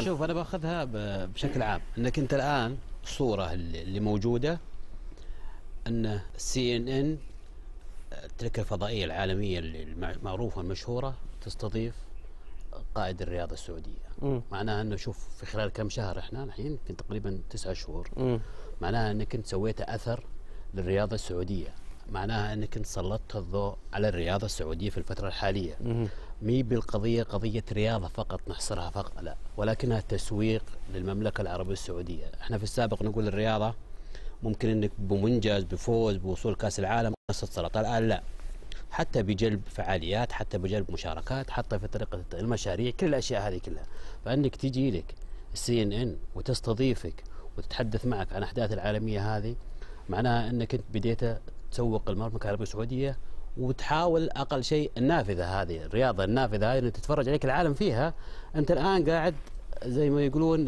شوف أنا باخذها بشكل عام، أنك أنت الآن الصورة اللي موجودة أن CNN التلك الفضائية العالمية المعروفة المشهورة تستضيف قائد الرياضة السعودية. معناها أنه شوف في خلال كم شهر، إحنا الحين يمكن تقريبا 9 شهور، معناها أنك أنت سويت أثر للرياضة السعودية، معناها أنك أنت سلطت الضوء على الرياضة السعودية في الفترة الحالية. مي بالقضية قضية رياضة فقط نحصرها فقط، لا، ولكنها تسويق للمملكة العربية السعودية. احنا في السابق نقول الرياضة ممكن انك بمنجز بفوز بوصول كأس العالم سلطة، الآن لا، حتى بجلب فعاليات، حتى بجلب مشاركات، حتى في طريقة المشاريع، كل الأشياء هذه كلها. فأنك تجي لك CNN وتستضيفك وتتحدث معك عن أحداث العالمية هذه، معناها أنك انت بديت تسوق المملكة العربية السعودية، وتحاول أقل شيء النافذة هذه، الرياضة النافذة هذه اللي تتفرج عليك العالم فيها. أنت الآن قاعد زي ما يقولون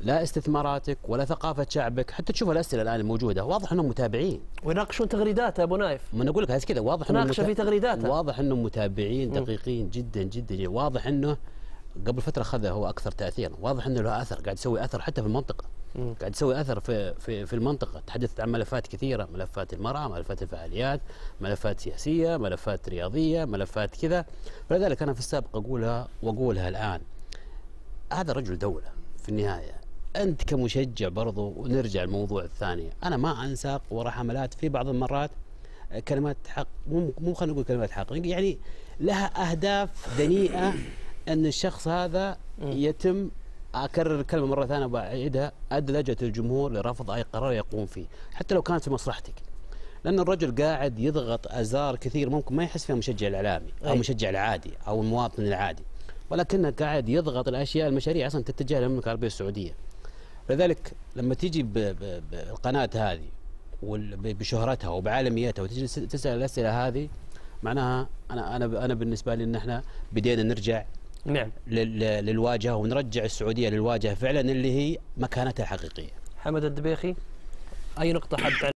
لا استثماراتك ولا ثقافة شعبك، حتى تشوف الأسئلة الآن الموجودة، واضح أنهم متابعين ويناقشون تغريداته يا أبو نايف. ما أنا أقول لك هذا كذا، واضح أنهم ناقشة في تغريداته، واضح أنهم متابعين دقيقين جدا جدا، واضح أنه قبل فترة خذ هو أكثر تأثيرا، واضح أنه له أثر، قاعد يسوي أثر حتى في المنطقة، قاعد تسوي اثر في المنطقه، تحدثت عن ملفات كثيره، ملفات المراه، ملفات الفعاليات، ملفات سياسيه، ملفات رياضيه، ملفات كذا. فلذلك انا في السابق اقولها واقولها الان، هذا رجل دوله في النهايه. انت كمشجع برضو، ونرجع الموضوع الثاني، انا ما انساق وراء حملات في بعض المرات كلمات حق، مو خلينا نقول كلمات حق، يعني لها اهداف دنيئه ان الشخص هذا يتم، أكرر الكلمة مرة ثانية وأعيدها، أدلجة الجمهور لرفض أي قرار يقوم فيه، حتى لو كانت في مصلحتك. لأن الرجل قاعد يضغط أزار كثير ممكن ما يحس فيها المشجع الإعلامي أو المشجع العادي أو المواطن العادي، ولكنه قاعد يضغط الأشياء، المشاريع أصلا تتجه للمملكة العربية السعودية. لذلك لما تيجي بالقناة هذه بشهرتها وبعالميتها وتجي تسأل الأسئلة هذه، معناها أنا بالنسبة لي إن إحنا بدينا نرجع، نعم، للواجهه، ونرجع السعوديه للواجهه فعلا اللي هي مكانتها الحقيقيه. حمد الدبيخي، اي نقطه حد